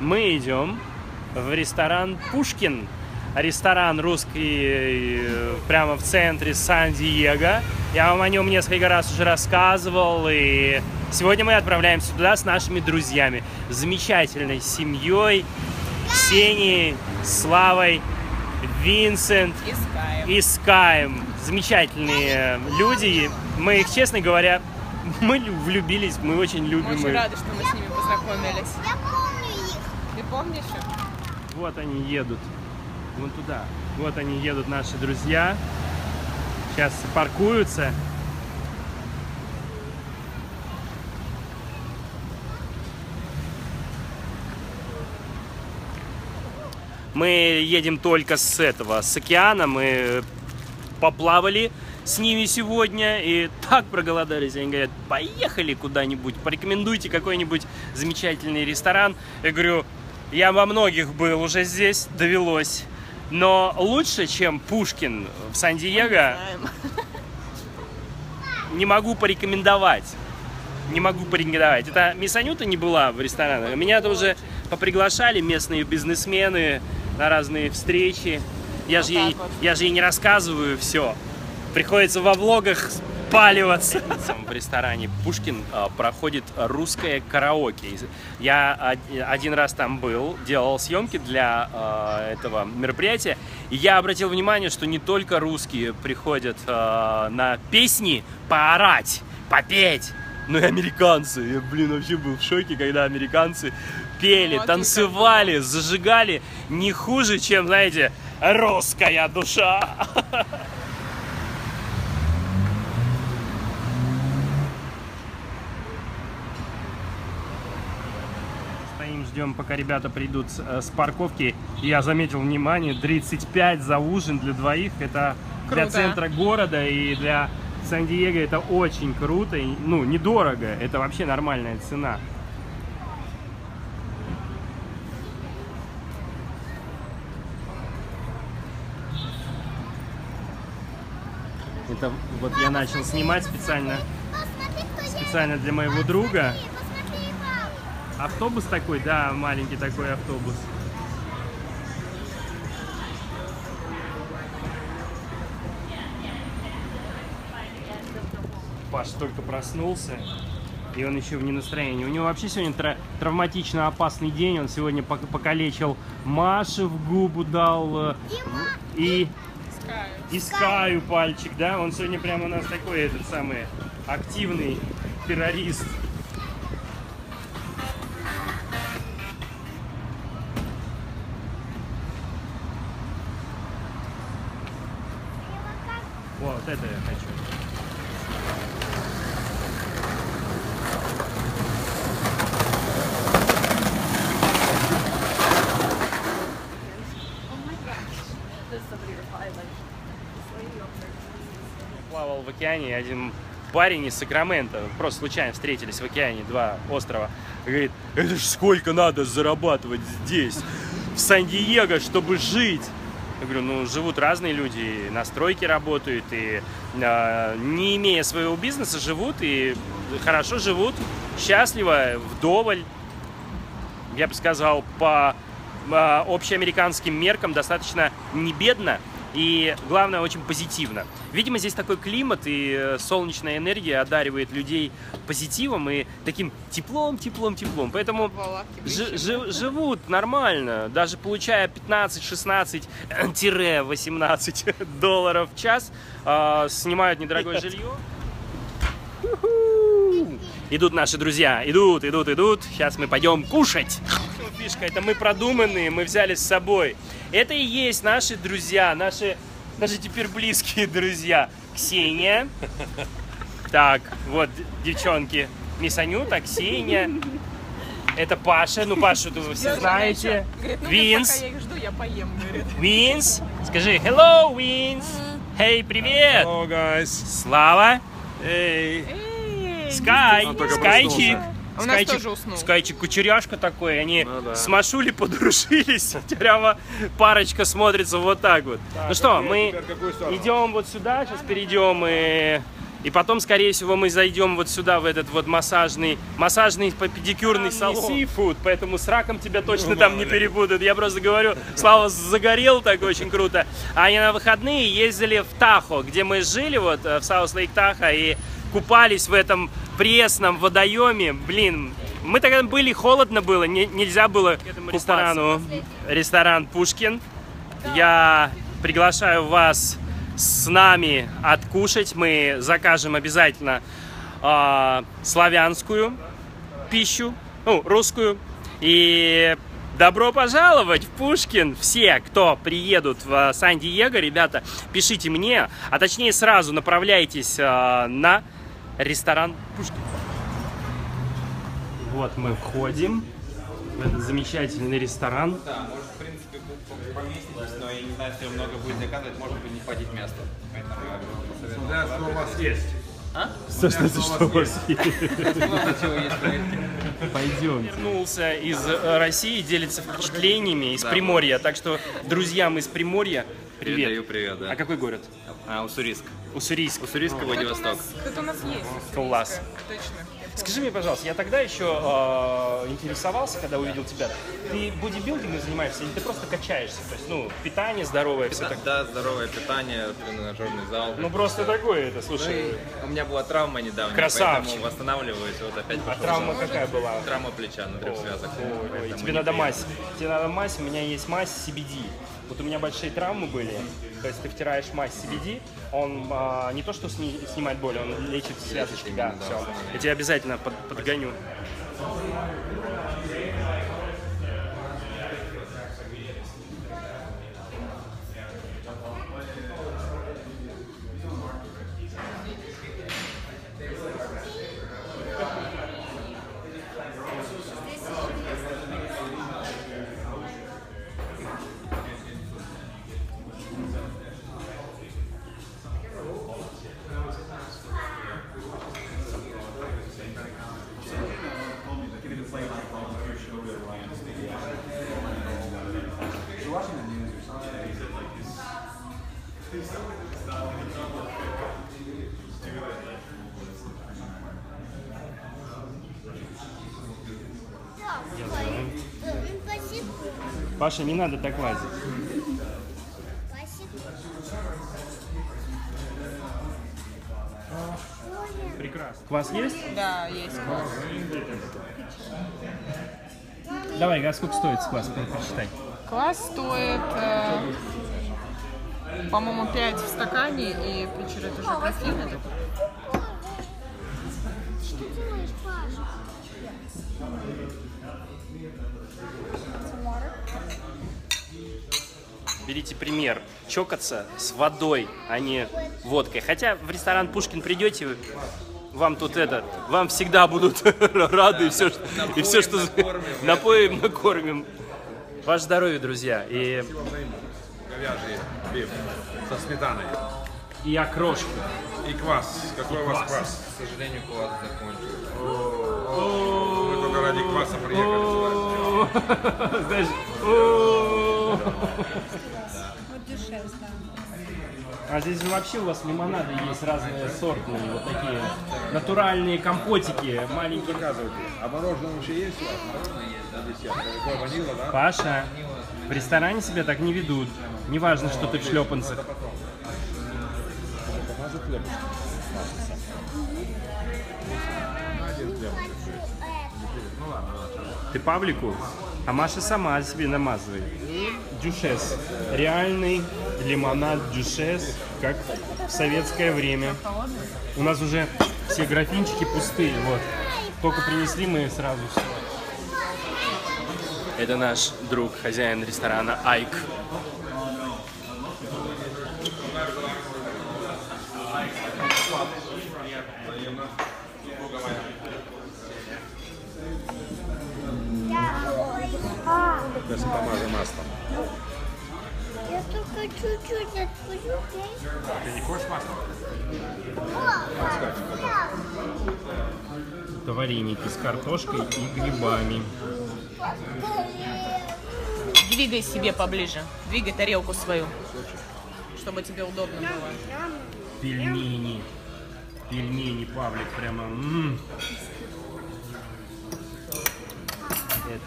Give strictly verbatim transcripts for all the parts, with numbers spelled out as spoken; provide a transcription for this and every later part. мы идем в ресторан «Пушкин». Ресторан русский прямо в центре Сан-Диего. Я вам о нем несколько раз уже рассказывал, и сегодня мы отправляемся туда с нашими друзьями. Замечательной семьей, Ксенией, Славой, Винсент и Скайем. Замечательные люди. Мы их, честно говоря, мы влюбились, мы очень любим их. Мы очень рады, что мы с ними познакомились. Я помню их. Ты помнишь их? Вот они едут. Вон туда. Вот они едут, наши друзья. Сейчас паркуются. Мы едем только с этого, с океана. Мы поплавали с ними сегодня и так проголодались. Они говорят, поехали куда-нибудь, порекомендуйте какой-нибудь замечательный ресторан. Я говорю, я во многих был уже здесь, довелось. Но лучше, чем «Пушкин» в Сан-Диего, не могу порекомендовать. Не могу порекомендовать. Это Мисс Анюта не была в ресторанах. Меня тоже поприглашали местные бизнесмены на разные встречи. Я же ей, я же ей не рассказываю все. Приходится во влогах спаливаться. В ресторане «Пушкин» проходит русское караоке. Я один раз там был, делал съемки для этого мероприятия, и я обратил внимание, что не только русские приходят на песни поорать, попеть, но и американцы. Я, блин, вообще был в шоке, когда американцы пели, ну, танцевали, зажигали не хуже, чем, знаете, русская душа. Ждем, пока ребята придут с парковки. Я заметил, внимание, тридцать пять за ужин для двоих. Это круто. Для центра города и для Сан-Диего это очень круто. Ну, недорого. Это вообще нормальная цена. Это вот я начал снимать специально, специально для моего друга. Автобус такой, да, маленький такой автобус. Паша только проснулся, и он еще вне настроения. У него вообще сегодня тра травматично опасный день. Он сегодня покалечил Маше, в губу дал, и Скаю пальчик, да? Он сегодня прямо у нас такой, этот самый, активный террорист. Вот это я хочу. Я плавал в океане, один парень из Сакраменто, просто случайно встретились в океане, два острова. Говорит, это ж сколько надо зарабатывать здесь, в Сан-Диего, чтобы жить. Я говорю, ну, живут разные люди, на стройке работают, и э, не имея своего бизнеса, живут, и хорошо живут, счастливо, вдоволь. Я бы сказал, по э, общеамериканским меркам достаточно не бедно, и, главное, очень позитивно. Видимо, здесь такой климат, и солнечная энергия одаривает людей позитивом и таким теплом, теплом, теплом. Поэтому ж, ж, живут нормально, даже получая пятнадцать-шестнадцать-восемнадцать долларов в час, э, снимают недорогое жилье. Идут наши друзья, идут, идут, идут. Сейчас мы пойдем кушать. Фишка, это мы продуманные, мы взяли с собой. Это и есть наши друзья, наши, наши теперь близкие друзья. Ксения. Так, вот, девчонки. Мисс Анюта, Ксения. Это Паша. Ну, Пашу вы все знаете. Говорит, ну, Винс. Пока я их жду, я поем, говорит. Винс. Скажи, hello, Винс. Hey, привет. Hello, guys. Слава. Эй. Hey. Скай. Скайчик. У нас Скайчик, тоже уснул. Скайчик кучеряшка такой, они ну, да. с Машули подружились, прямо парочка смотрится вот так вот. Так, ну что, мы идем вот сюда, сейчас перейдем и И потом, скорее всего, мы зайдем вот сюда, в этот вот массажный, массажный педикюрный салон. Не seafood, поэтому с раком тебя точно ну, там не перепутают. Я просто говорю, Слава загорел так очень круто. Они на выходные ездили в Тахо, где мы жили, вот в Саус Лейк Тахо, и купались в этом пресном водоеме. Блин, мы тогда были, холодно было, не, нельзя было к этому ресторану. Ресторан Пушкин. Я приглашаю вас с нами откушать. Мы закажем обязательно э, славянскую пищу, ну, русскую. И добро пожаловать в Пушкин. Все, кто приедут в Сан-Диего, ребята, пишите мне, а точнее сразу направляйтесь э, на ресторан Пушкин. Вот мы входим в этот замечательный ресторан. Да, может, в принципе, поместитесь, но я не знаю, если много будет заказывать, может быть, не хватит места. Поэтому я что у вас есть. А? Что, что, что, что у вас есть? Пойдем. Вернулся из России, делится впечатлениями из Приморья. Так что друзьям из Приморья привет. Передаю привет, да. А какой город? А, Уссурийск. Уссурийск. Уссурийск и Владивосток. Кто-то у нас есть. Класс. Точно. Скажи мне, пожалуйста, я тогда еще э, интересовался, когда увидел тебя. Ты бодибилдингом занимаешься или ты просто качаешься? То есть, ну, питание здоровое, Пита все так? Да, здоровое питание, тренажерный зал. Ну, просто такое это, слушай. Ну, у меня была травма недавно, поэтому восстанавливаюсь, вот опять пошел. А травма какая была? Травма плеча, на трех связок. Ой, тебе надо мазь. Тебе надо мазь, у меня есть мазь си би ди. Вот у меня большие травмы были, то есть ты втираешь мазь си би ди, он а, не то что сни, снимает боль, он лечит связочки, да, да, все. Я тебя обязательно под, подгоню. Паша, не надо так лазить. Прекрасно. Квас есть? Да, есть квас. Давай, а сколько стоит квас? Прочитай. Квас стоит, э, по-моему, пять в стакане, и вечер это уже кофейный. Что ты делаешь, Паша? Берите пример. Чокаться с водой, а не водкой. Хотя в ресторан Пушкин придете, вы... Вам тут это, вам всегда будут рады, и все, что напоим, накормим. Ваше здоровье, друзья. И... Говяжий биф со сметаной. И окрошку. И квас. Какой у вас квас? К сожалению, квас закончился. Мы только ради кваса приехали. Знаешь, вот дешевле. А здесь же вообще у вас лимонады есть разные сортные, вот такие натуральные компотики, маленькие. А мороженое вообще есть? Паша, в ресторане себя так не ведут. Неважно, что ты в шлепанцах. Ты Павлику? А Маша сама себе намазывает. Дюшес. Реальный лимонад дюшес, как в советское время. У нас уже все графинчики пустые. Вот. Только принесли мы сразу все. Это наш друг, хозяин ресторана Айк. Сейчас помажу маслом. Я только чуть-чуть отпущу. Ты не хочешь масло? Это вареники с картошкой и грибами. Двигай себе поближе. Двигай тарелку свою, чтобы тебе удобно было. Пельмени. пельмени Павлик прямо. М-м.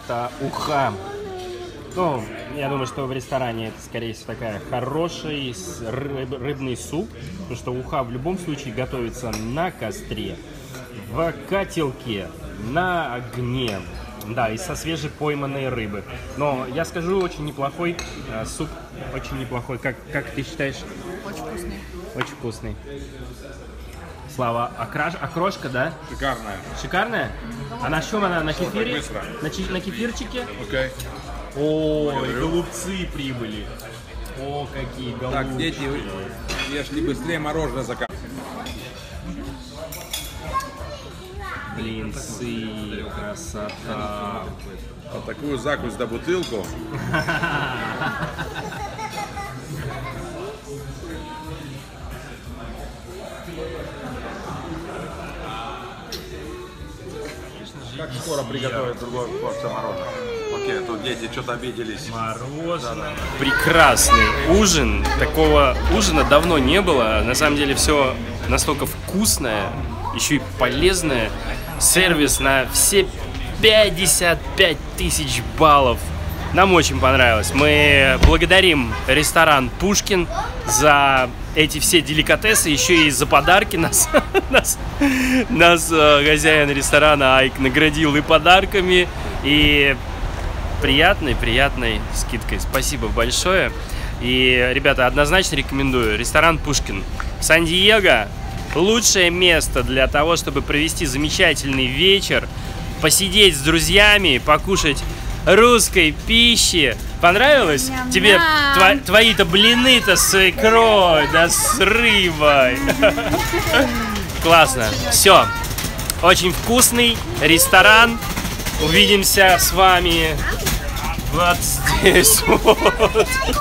Это уха. Ну, я думаю, что в ресторане это, скорее всего, такая хороший рыб, рыбный суп, потому что уха в любом случае готовится на костре, в котелке, на огне, да, и со свежепойманной рыбы. Но я скажу, очень неплохой э, суп, очень неплохой. Как, как ты считаешь? Очень вкусный. Очень вкусный. Слава, окраш... окрошка, да? Шикарная. Шикарная? А на чем она? На кефире? На, чи... на кефирчике? Окей. Okay. О, голубцы прибыли. О, какие голубцы. Так, дети, ешьте быстрее мороженое заказывать. Блинцы, красота. Вот такую закусь до бутылку. Как скоро приготовить другую порцию мороженого? Окей, тут дети что-то обиделись. Мороженое. Прекрасный ужин. Такого ужина давно не было. На самом деле все настолько вкусное, еще и полезное. Сервис на все пятьдесят пять тысяч баллов. Нам очень понравилось. Мы благодарим ресторан «Пушкин» за эти все деликатесы, еще и за подарки нас, нас, нас хозяин ресторана Айк наградил и подарками, и приятной-приятной скидкой. Спасибо большое. И, ребята, однозначно рекомендую. Ресторан «Пушкин». Сан-Диего – лучшее место для того, чтобы провести замечательный вечер, посидеть с друзьями, покушать русской пищи. Понравилось? Ням-ням. Тебе тво твои-то блины-то с икрой, да с рыбой. Классно. Все. Очень вкусный ресторан. Увидимся с вами вот здесь. Вот.